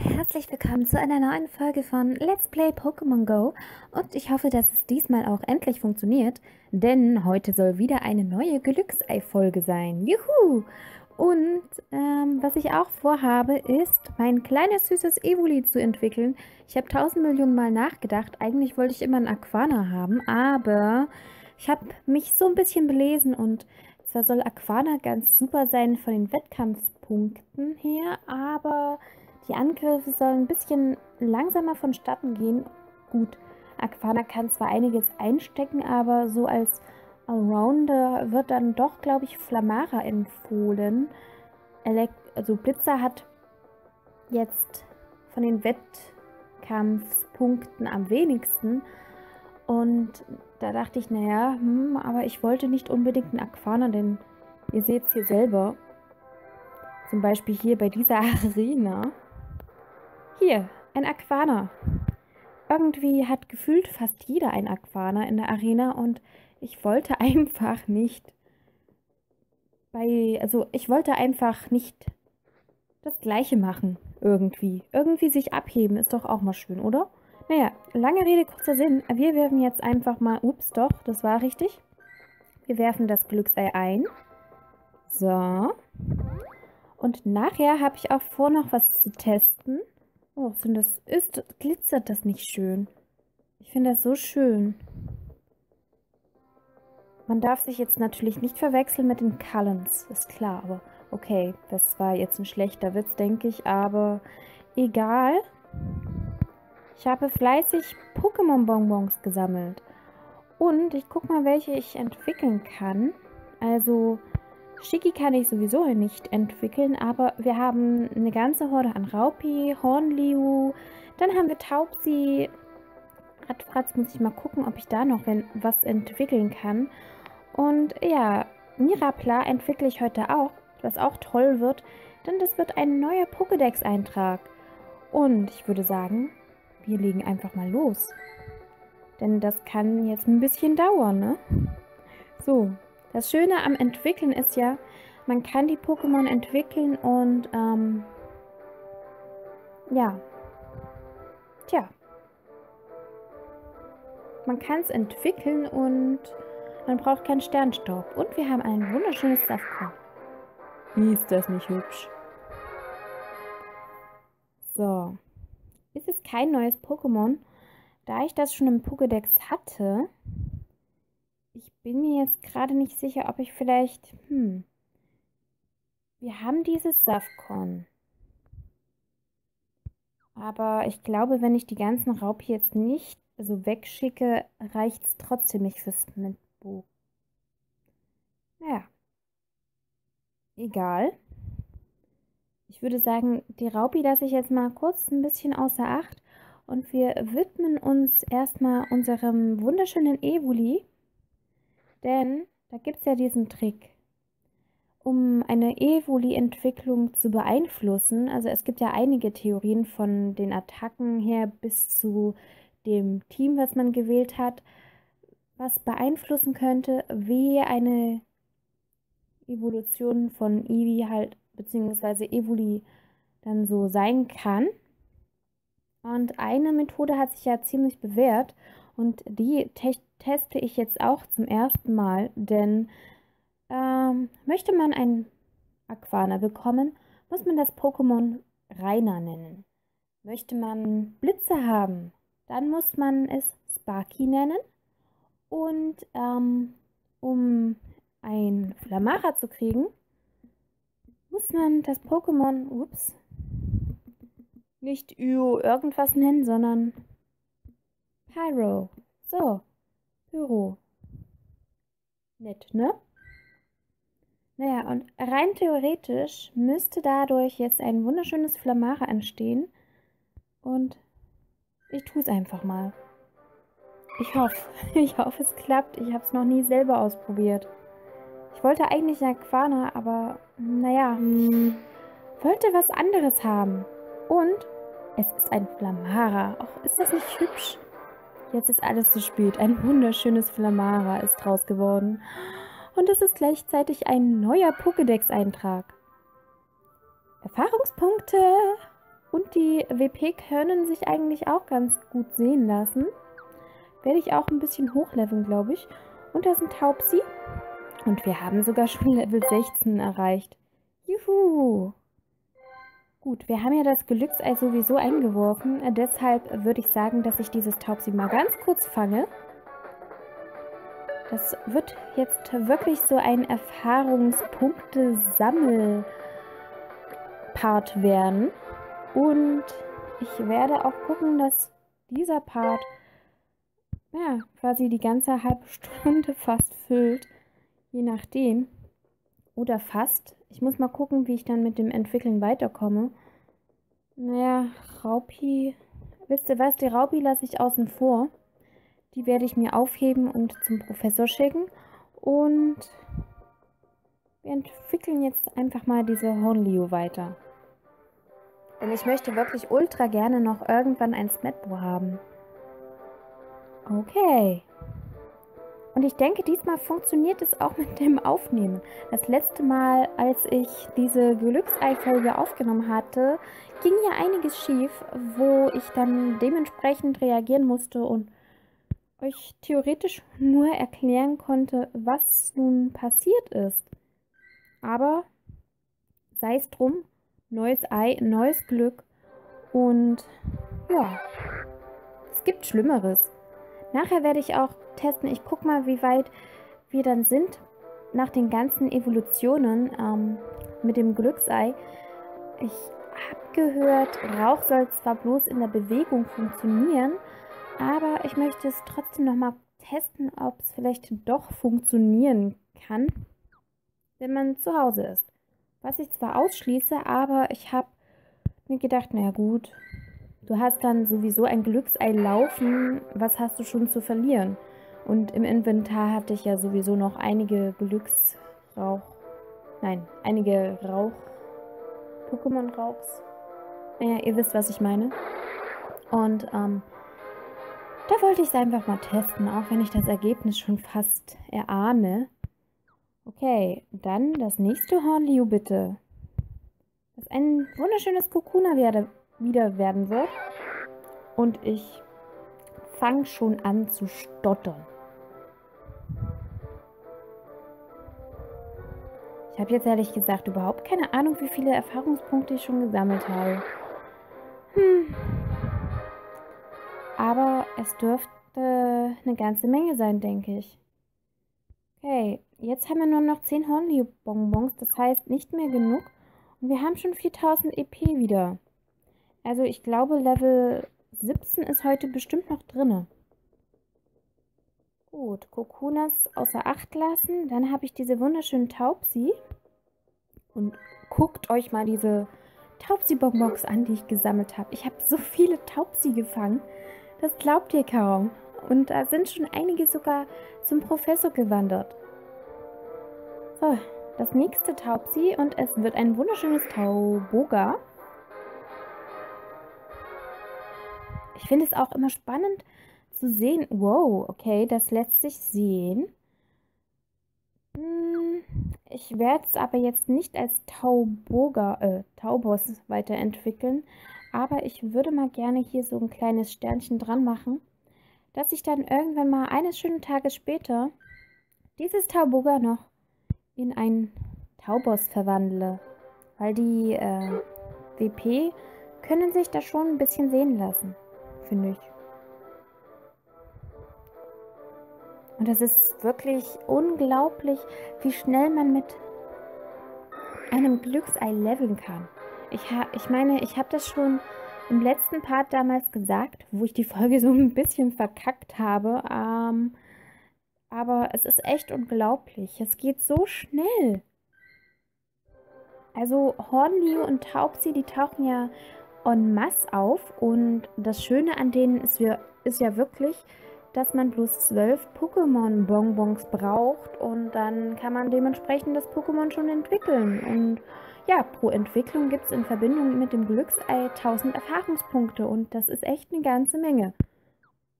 und herzlich willkommen zu einer neuen Folge von Let's Play Pokémon Go. Und ich hoffe, dass es diesmal auch endlich funktioniert, denn heute soll wieder eine neue Glücksei-Folge sein. Juhu! Und was ich auch vorhabe, ist, mein kleines süßes Evoli zu entwickeln. Ich habe 1000 Millionen Mal nachgedacht. Eigentlich wollte ich immer einen Aquana haben, aber ich habe mich so ein bisschen belesen und zwar soll Aquana ganz super sein von den Wettkampfpunkten her, aber die Angriffe sollen ein bisschen langsamer vonstatten gehen. Gut, Aquana kann zwar einiges einstecken, aber so als Allrounder wird dann doch, glaube ich, Flamara empfohlen. Also Blitzer hat jetzt von den Wettkampfpunkten am wenigsten. Und da dachte ich, naja, aber ich wollte nicht unbedingt einen Aquana, denn ihr seht es hier selber. Zum Beispiel hier bei dieser Arena. Hier, ein Aquana. Irgendwie hat gefühlt fast jeder ein Aquana in der Arena und ich wollte einfach nicht das Gleiche machen irgendwie. Irgendwie sich abheben ist doch auch mal schön, oder? Naja, lange Rede, kurzer Sinn. Wir werfen jetzt einfach mal, das war richtig. Wir werfen das Glücksei ein. So. Und nachher habe ich auch vor, noch was zu testen. Oh, glitzert das nicht schön? Ich finde das so schön. Man darf sich jetzt natürlich nicht verwechseln mit den Cullens, ist klar. Aber okay, das war jetzt ein schlechter Witz, denke ich, aber egal. Ich habe fleißig Pokémon-Bonbons gesammelt. Und ich gucke mal, welche ich entwickeln kann. Also, Schicki kann ich sowieso nicht entwickeln, aber wir haben eine ganze Horde an Raupi, Hornliu, dann haben wir Taubsi. Radfratz muss ich mal gucken, ob ich da noch was entwickeln kann. Und ja, Mirapla entwickle ich heute auch, was auch toll wird, denn das wird ein neuer Pokédex-Eintrag. Und ich würde sagen, wir legen einfach mal los. Denn das kann jetzt ein bisschen dauern, ne? So, das Schöne am Entwickeln ist ja, man kann die Pokémon entwickeln und, ja. Tja. Man kann es entwickeln und man braucht keinen Sternstaub. Und wir haben ein wunderschönes Safran. Wie ist das nicht hübsch? So. Ist es kein neues Pokémon, da ich das schon im Pokédex hatte. Ich bin mir jetzt gerade nicht sicher, ob ich vielleicht... Wir haben dieses Safran. Aber ich glaube, wenn ich die ganzen Raupi jetzt nicht wegschicke, reicht es trotzdem nicht fürs Smettbo. Naja. Egal. Ich würde sagen, die Raupi lasse ich jetzt mal kurz ein bisschen außer Acht und wir widmen uns erstmal unserem wunderschönen Evoli, denn da gibt es ja diesen Trick, um eine Evoli-Entwicklung zu beeinflussen. Also es gibt ja einige Theorien von den Attacken her bis zu dem Team, was man gewählt hat, was beeinflussen könnte, wie eine Evolution von Eevee halt beziehungsweise Evoli dann so sein kann. Und eine Methode hat sich ja ziemlich bewährt und die teste ich jetzt auch zum ersten Mal, denn möchte man einen Aquana bekommen, muss man das Pokémon Rainer nennen. Möchte man Blitzer haben, dann muss man es Sparky nennen. Und um ein Flamara zu kriegen, muss man das Pokémon, nicht Io irgendwas nennen, sondern Pyro. So, Pyro. Nett, ne? Naja, und rein theoretisch müsste dadurch jetzt ein wunderschönes Flamara entstehen. Und ich tue es einfach mal. Ich hoffe, es klappt. Ich habe es noch nie selber ausprobiert. Ich wollte eigentlich eine Aquana, aber naja, wollte was anderes haben. Und es ist ein Flamara. Och, ist das nicht hübsch? Jetzt ist alles zu spät. Ein wunderschönes Flamara ist draus geworden. Und es ist gleichzeitig ein neuer Pokédex-Eintrag. Erfahrungspunkte. Und die WP können sich eigentlich auch ganz gut sehen lassen. Werde ich auch ein bisschen hochleveln, glaube ich. Und da ist ein Taubsi. Und wir haben sogar schon Level 16 erreicht. Juhu! Gut, wir haben ja das Glücksei sowieso eingeworfen. Deshalb würde ich sagen, dass ich dieses Taubsi mal ganz kurz fange. Das wird jetzt wirklich so ein Erfahrungspunkte-Sammel-Part werden. Und ich werde auch gucken, dass dieser Part ja quasi die ganze halbe Stunde fast füllt. Je nachdem. Oder fast. Ich muss mal gucken, wie ich dann mit dem Entwickeln weiterkomme. Naja, Raupi. Wisst ihr was? Die Raupi lasse ich außen vor. Die werde ich mir aufheben und zum Professor schicken. Und wir entwickeln jetzt einfach mal diese Hornlio weiter. Denn ich möchte wirklich ultra gerne noch irgendwann ein Smettbo haben. Okay. Und ich denke, diesmal funktioniert es auch mit dem Aufnehmen. Das letzte Mal, als ich diese Glücksei-Folge aufgenommen hatte, ging ja einiges schief, wo ich dann dementsprechend reagieren musste und euch theoretisch nur erklären konnte, was nun passiert ist. Aber sei es drum, neues Ei, neues Glück und ja, es gibt Schlimmeres. Nachher werde ich auch testen. Ich gucke mal, wie weit wir dann sind nach den ganzen Evolutionen mit dem Glücksei. Ich habe gehört, Rauch soll zwar bloß in der Bewegung funktionieren, aber ich möchte es trotzdem nochmal testen, ob es vielleicht doch funktionieren kann, wenn man zu Hause ist. Was ich zwar ausschließe, aber ich habe mir gedacht, naja gut, du hast dann sowieso ein Glücksei laufen, was hast du schon zu verlieren? Und im Inventar hatte ich ja sowieso noch einige Pokémon-Rauchs. Naja, ihr wisst, was ich meine. Und da wollte ich es einfach mal testen, auch wenn ich das Ergebnis schon fast erahne. Okay, dann das nächste Hornlio bitte. Das ein wunderschönes Kokuna wieder werden wird. Und ich fange schon an zu stottern. Ich habe jetzt ehrlich gesagt überhaupt keine Ahnung, wie viele Erfahrungspunkte ich schon gesammelt habe. Aber es dürfte eine ganze Menge sein, denke ich. Okay, jetzt haben wir nur noch 10 Hornlio-Bonbons, das heißt nicht mehr genug. Und wir haben schon 4000 EP wieder. Also ich glaube, Level 17 ist heute bestimmt noch drin. Gut, Kokunas außer Acht lassen. Dann habe ich diese wunderschönen Taubsi. Und guckt euch mal diese Taubsi-Bonbons an, die ich gesammelt habe. Ich habe so viele Taubsi gefangen. Das glaubt ihr kaum. Und da sind schon einige sogar zum Professor gewandert. So, das nächste Taubsi und es wird ein wunderschönes Tauboga. Ich finde es auch immer spannend zu sehen. Wow, okay, das lässt sich sehen. Ich werde es aber jetzt nicht als Tauboss weiterentwickeln. Aber ich würde mal gerne hier so ein kleines Sternchen dran machen, dass ich dann irgendwann mal eines schönen Tages später dieses Tauboga noch in einen Tauboss verwandle. Weil die WP können sich da schon ein bisschen sehen lassen, finde ich. Und es ist wirklich unglaublich, wie schnell man mit einem Glücksei leveln kann. Ich meine, ich habe das schon im letzten Part damals gesagt, wo ich die Folge so ein bisschen verkackt habe. Aber es ist echt unglaublich. Es geht so schnell. Also Hornlio und Taubsi, die tauchen ja en masse auf. Und das Schöne an denen ist ja wirklich, dass man bloß 12 Pokémon-Bonbons braucht. Und dann kann man dementsprechend das Pokémon schon entwickeln. Und ja, pro Entwicklung gibt es in Verbindung mit dem Glücksei 1000 Erfahrungspunkte und das ist echt eine ganze Menge.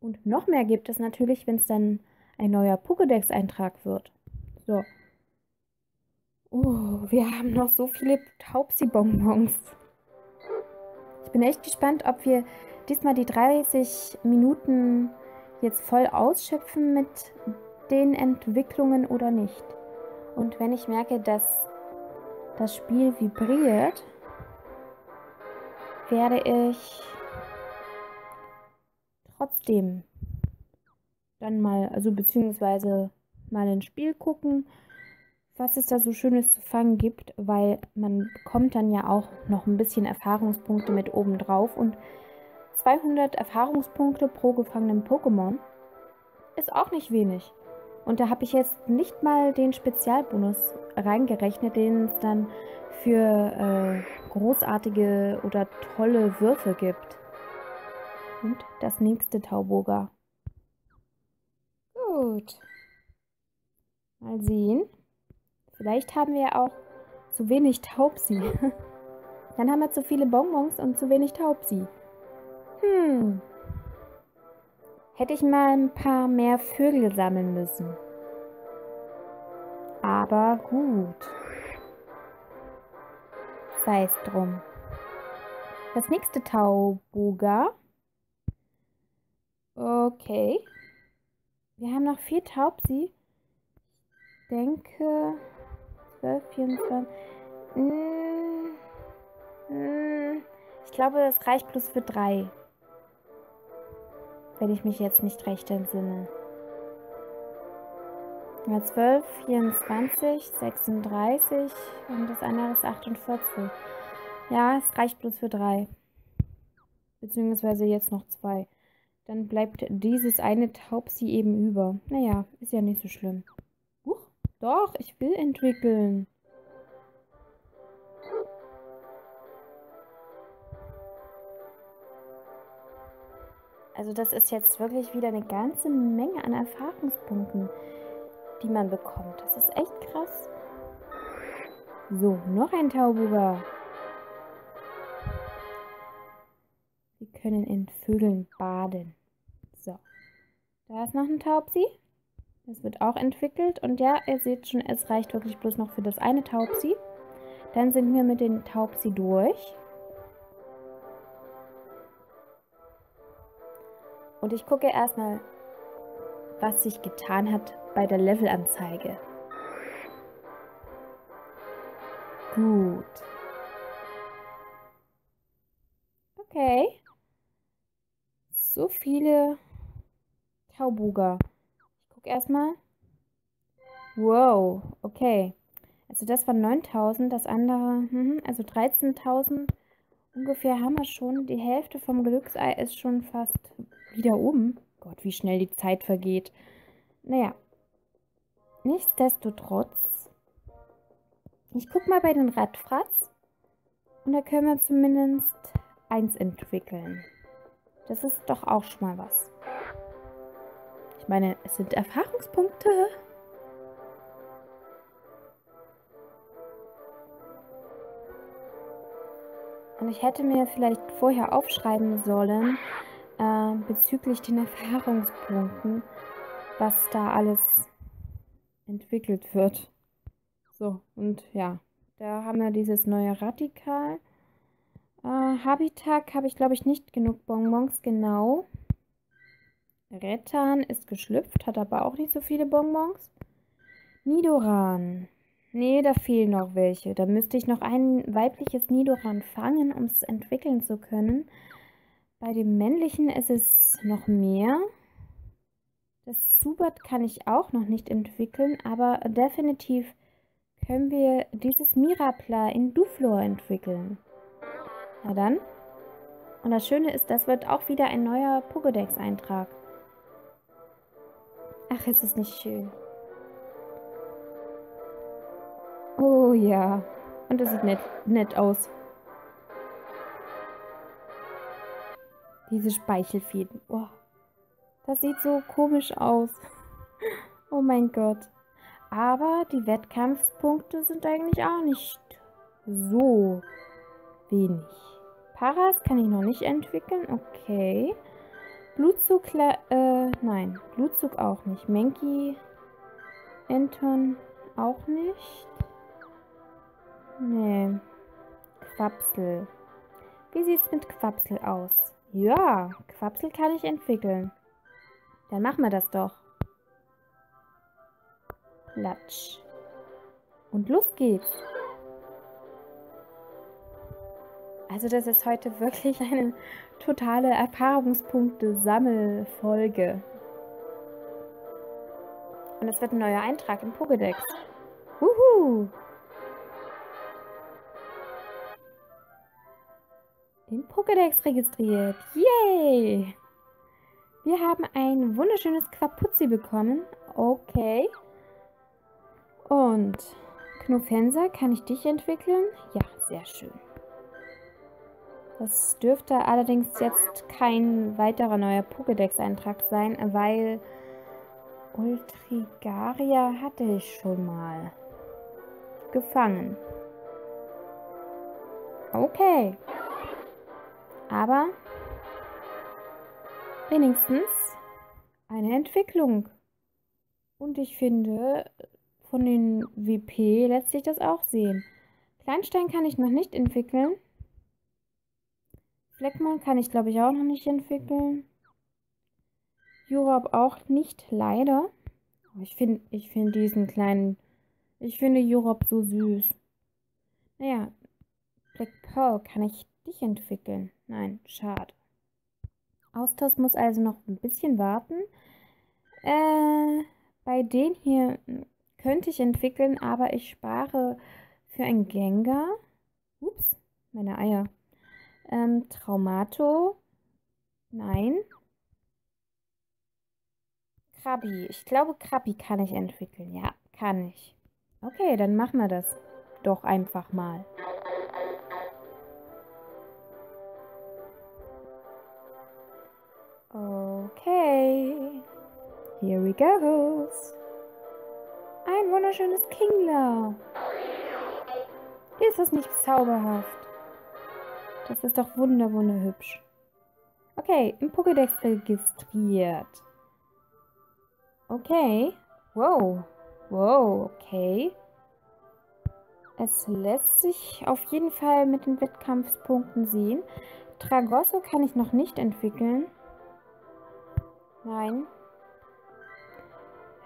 Und noch mehr gibt es natürlich, wenn es dann ein neuer Pokédex-Eintrag wird. So. Oh, wir haben noch so viele Taubsi-Bonbons. Ich bin echt gespannt, ob wir diesmal die 30 Minuten jetzt voll ausschöpfen mit den Entwicklungen oder nicht. Und wenn ich merke, dass das Spiel vibriert, werde ich trotzdem dann mal, also beziehungsweise mal ins Spiel gucken, was es da so Schönes zu fangen gibt, weil man bekommt dann ja auch noch ein bisschen Erfahrungspunkte mit oben drauf, und 200 Erfahrungspunkte pro gefangenen Pokémon ist auch nicht wenig. Und da habe ich jetzt nicht mal den Spezialbonus reingerechnet, den es dann für großartige oder tolle Würfe gibt. Und das nächste Tauboga. Gut. Mal sehen. Vielleicht haben wir ja auch zu wenig Taubsi. Dann haben wir zu viele Bonbons und zu wenig Taubsi. Hm. Hätte ich mal ein paar mehr Vögel sammeln müssen. Aber gut. Sei es drum. Das nächste Tauboga. Okay. Wir haben noch 4 Taubsi. Ich denke... 12, 24... Ich glaube, es reicht bloß für 3. Wenn ich mich jetzt nicht recht entsinne. 12, 24, 36 und das andere ist 48. Ja, es reicht bloß für 3. Beziehungsweise jetzt noch 2. Dann bleibt dieses eine Taubsi eben über. Naja, ist ja nicht so schlimm. Huch, doch, ich will entwickeln. Also das ist jetzt wirklich wieder eine ganze Menge an Erfahrungspunkten, die man bekommt. Das ist echt krass. So, noch ein Tauboga. Wir können in Vögeln baden. So, da ist noch ein Taubsi. Das wird auch entwickelt. Und ja, ihr seht schon, es reicht wirklich bloß noch für das eine Taubsi. Dann sind wir mit den Taubsi durch. Und ich gucke erstmal, was sich getan hat bei der Levelanzeige. Gut. Okay. So viele Tauboga. Ich gucke erstmal. Wow, okay. Also das waren 9.000, das andere, also 13.000 ungefähr haben wir schon. Die Hälfte vom Glücksei ist schon fast... wieder oben. Gott, wie schnell die Zeit vergeht. Naja. Nichtsdestotrotz. Ich guck mal bei den Radfratz. Und da können wir zumindest 1 entwickeln. Das ist doch auch schon mal was. Ich meine, es sind Erfahrungspunkte. Und ich hätte mir vielleicht vorher aufschreiben sollen, bezüglich den Erfahrungspunkten, was da alles entwickelt wird. So, und ja, da haben wir dieses neue Radikal. Habitat habe ich, glaube ich, nicht genug Bonbons, genau. Rettan ist geschlüpft, hat aber auch nicht so viele Bonbons. Nidoran. Nee, da fehlen noch welche. Da müsste ich noch ein weibliches Nidoran fangen, um es entwickeln zu können. Bei dem männlichen ist es noch mehr. Das Zubat kann ich auch noch nicht entwickeln, aber definitiv können wir dieses Mirapla in Duflor entwickeln. Na dann. Und das Schöne ist, das wird auch wieder ein neuer Pokédex-Eintrag. Ach, ist es nicht schön. Oh ja. Und das sieht nett aus. Diese Speichelfäden. Oh, das sieht so komisch aus. Oh mein Gott. Aber die Wettkampfpunkte sind eigentlich auch nicht so wenig. Paras kann ich noch nicht entwickeln. Okay. Blutzug, nein. Blutzug auch nicht. Menki, Enton auch nicht. Nee. Quapsel. Wie sieht's mit Quapsel aus? Ja, Quapsel kann ich entwickeln. Dann machen wir das doch. Platsch. Und los geht's. Also das ist heute wirklich eine totale Erfahrungspunkte-Sammelfolge. Und es wird ein neuer Eintrag im Pokédex. Wuhu! Den Pokédex registriert. Yay! Wir haben ein wunderschönes Quapuzzi bekommen. Okay. Und Knofenser, kann ich dich entwickeln? Ja, sehr schön. Das dürfte allerdings jetzt kein weiterer neuer Pokédex-Eintrag sein, weil Ultrigaria hatte ich schon mal. Gefangen. Okay. Aber wenigstens eine Entwicklung. Und ich finde, von den WP lässt sich das auch sehen. Kleinstein kann ich noch nicht entwickeln. Fleckmon kann ich, glaube ich, auch noch nicht entwickeln. Jurob auch nicht, leider. Ich finde Jurob so süß. Naja, Black Pearl, kann ich dich entwickeln? Nein, schade. Austos muss also noch ein bisschen warten. Bei den hier könnte ich entwickeln, aber ich spare für ein Gengar. Ups, meine Eier. Traumato. Nein. Krabbi. Ich glaube, Krabbi kann ich entwickeln. Ja, kann ich. Okay, dann machen wir das doch einfach mal. Okay. Here we go. Ein wunderschönes Kingler. Ist das nicht zauberhaft? Das ist doch wunderhübsch. Okay, im Pokédex registriert. Okay. Wow. Wow, okay. Es lässt sich auf jeden Fall mit den Wettkampfpunkten sehen. Tragosso kann ich noch nicht entwickeln. Nein.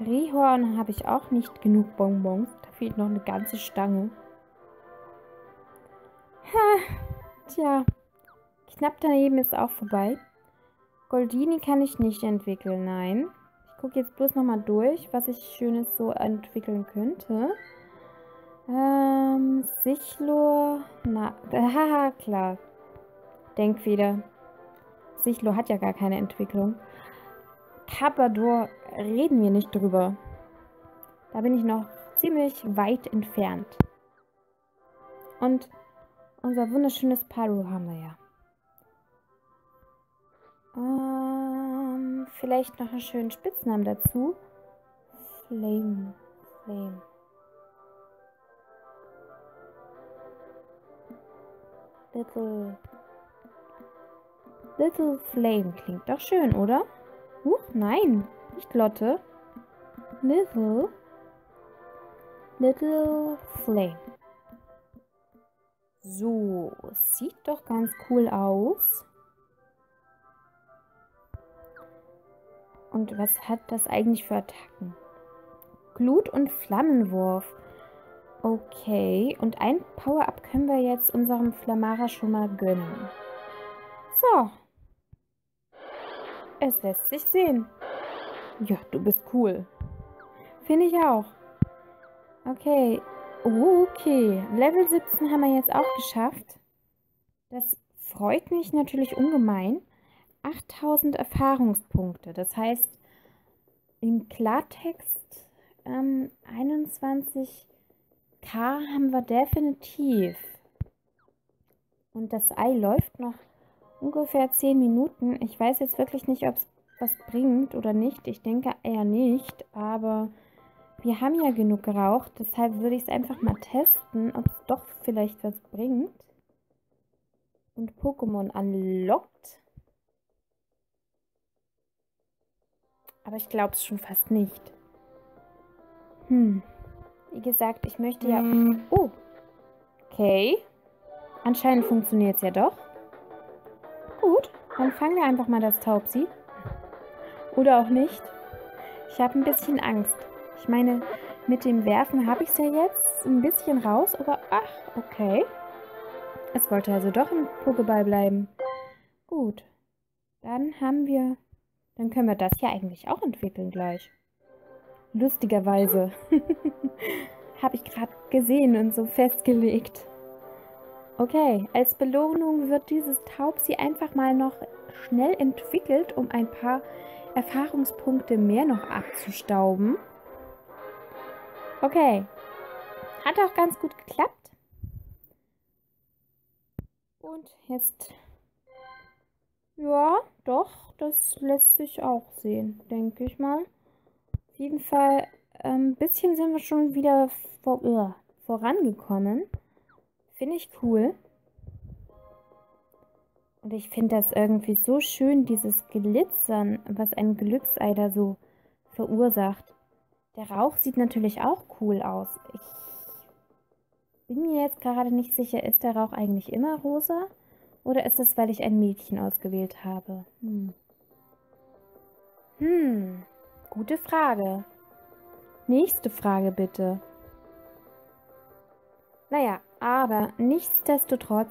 Rihorn habe ich auch nicht genug Bonbons. Da fehlt noch eine ganze Stange. Ha! Tja, knapp daneben ist auch vorbei. Goldini kann ich nicht entwickeln, nein. Ich gucke jetzt bloß nochmal durch, was ich Schönes so entwickeln könnte. Sichlo, na, haha, klar. Denk wieder. Sichlo hat ja gar keine Entwicklung. Kabador, reden wir nicht drüber. Da bin ich noch ziemlich weit entfernt. Und unser wunderschönes Pyro haben wir ja. Vielleicht noch einen schönen Spitznamen dazu. Flame. Little Flame klingt doch schön, oder? Nein, nicht Lotte. Little Flame. So, sieht doch ganz cool aus. Und was hat das eigentlich für Attacken? Glut- und Flammenwurf. Okay, und ein Power-Up können wir jetzt unserem Flamara schon mal gönnen. So. Es lässt sich sehen. Ja, du bist cool. Finde ich auch. Okay. Okay, Level 17 haben wir jetzt auch geschafft. Das freut mich natürlich ungemein. 8000 Erfahrungspunkte, das heißt im Klartext 21k haben wir definitiv. Und das Ei läuft noch ungefähr 10 Minuten. Ich weiß jetzt wirklich nicht, ob es was bringt oder nicht. Ich denke eher nicht, aber wir haben ja genug geraucht, deshalb würde ich es einfach mal testen, ob es doch vielleicht was bringt. Und Pokémon anlockt. Aber ich glaube es schon fast nicht. Wie gesagt, ich möchte ja... Oh! Okay. Anscheinend funktioniert es ja doch. gut, dann fangen wir einfach mal das Taubsi. Oder auch nicht. Ich habe ein bisschen Angst. Ich meine, mit dem Werfen habe ich es ja jetzt ein bisschen raus, aber ach, okay. Es wollte also doch ein Pokéball bleiben. Gut. Dann können wir das ja eigentlich auch entwickeln gleich. Lustigerweise. Habe ich gerade gesehen und so festgelegt. Okay, als Belohnung wird dieses Taubsi einfach mal noch schnell entwickelt, um ein paar Erfahrungspunkte mehr noch abzustauben. Okay, hat auch ganz gut geklappt. Und jetzt, ja, doch, das lässt sich auch sehen, denke ich mal. Auf jeden Fall, ein bisschen sind wir schon wieder vorangekommen. Finde ich cool. Und ich finde das irgendwie so schön, dieses Glitzern, was ein Glücksei da so verursacht. Der Rauch sieht natürlich auch cool aus. Ich bin mir jetzt gerade nicht sicher, ist der Rauch eigentlich immer rosa? Oder ist es, weil ich ein Mädchen ausgewählt habe? Gute Frage. Nächste Frage bitte. Naja, aber nichtsdestotrotz,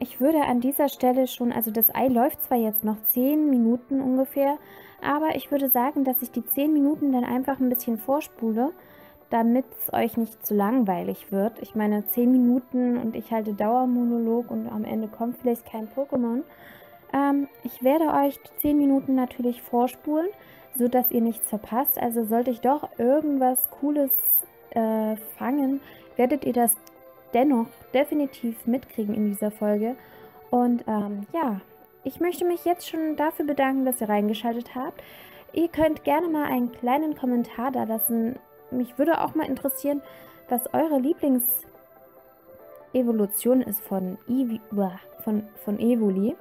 ich würde an dieser Stelle schon, also das Ei läuft zwar jetzt noch 10 Minuten ungefähr, aber ich würde sagen, dass ich die 10 Minuten dann einfach ein bisschen vorspule, damit es euch nicht zu langweilig wird. Ich meine, 10 Minuten und ich halte Dauermonolog und am Ende kommt vielleicht kein Pokémon. Ich werde euch die 10 Minuten natürlich vorspulen, sodass ihr nichts verpasst. Also sollte ich doch irgendwas Cooles fangen, werdet ihr das dennoch definitiv mitkriegen in dieser Folge. Und ja, ich möchte mich jetzt schon dafür bedanken, dass ihr reingeschaltet habt. Ihr könnt gerne mal einen kleinen Kommentar da lassen. Mich würde auch mal interessieren, was eure Lieblingsevolution ist von Evoli.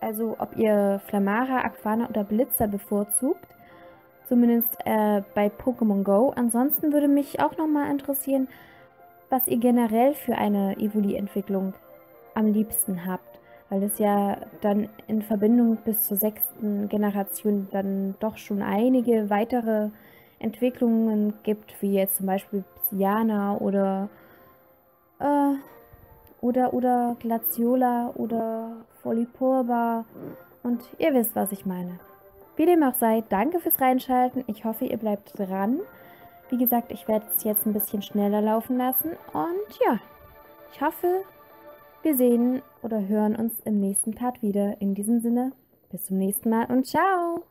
Also ob ihr Flamara, Aquana oder Blitzer bevorzugt. Zumindest bei Pokémon Go. Ansonsten würde mich auch nochmal interessieren, was ihr generell für eine Evoli-Entwicklung am liebsten habt. Weil das ja dann in Verbindung bis zur 6. Generation dann doch schon einige weitere Entwicklungen gibt, wie jetzt zum Beispiel Psyana oder Glaciola oder Folipurba und ihr wisst, was ich meine. Wie dem auch sei, danke fürs Reinschalten. Ich hoffe, ihr bleibt dran. Wie gesagt, ich werde es jetzt ein bisschen schneller laufen lassen und ja, ich hoffe, wir sehen oder hören uns im nächsten Part wieder. In diesem Sinne, bis zum nächsten Mal und ciao!